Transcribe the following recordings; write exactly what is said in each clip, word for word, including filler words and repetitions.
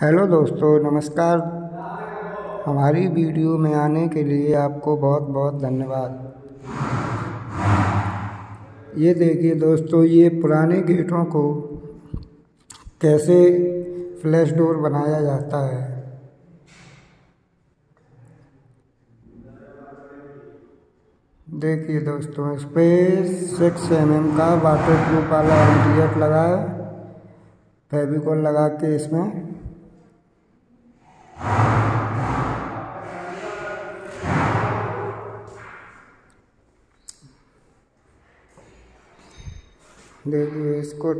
Hello दोस्तों, नमस्कार। हमारी वीडियो में आने के लिए आपको बहुत बहुत धन्यवाद। ये देखिए दोस्तों, ये पुराने गेटों को कैसे फ्लैश डोर बनाया जाता है। देखिए दोस्तों, इस पे सिक्स एम एम का वाटर प्रूफ वाला एम डी एफ लगाया, फेविकॉल लगा के इसमें देखिए, इसको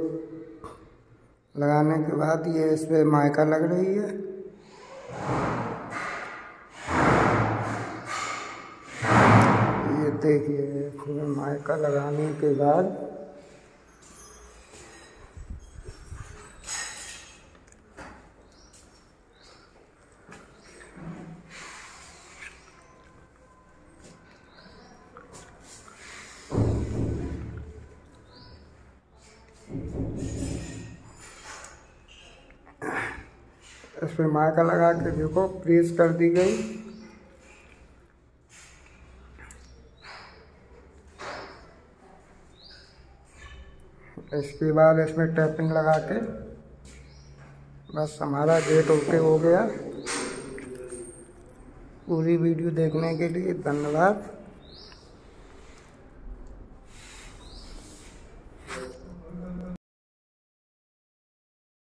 लगाने के बाद ये इस पर माइका लग रही है। ये देखिए, इसमें माइका लगाने के बाद इस पर माइका लगा के देखो प्रेस कर दी गई। इसके बाद इसमें टैपिंग लगा के बस हमारा गेट ओके हो गया। पूरी वीडियो देखने के लिए धन्यवाद।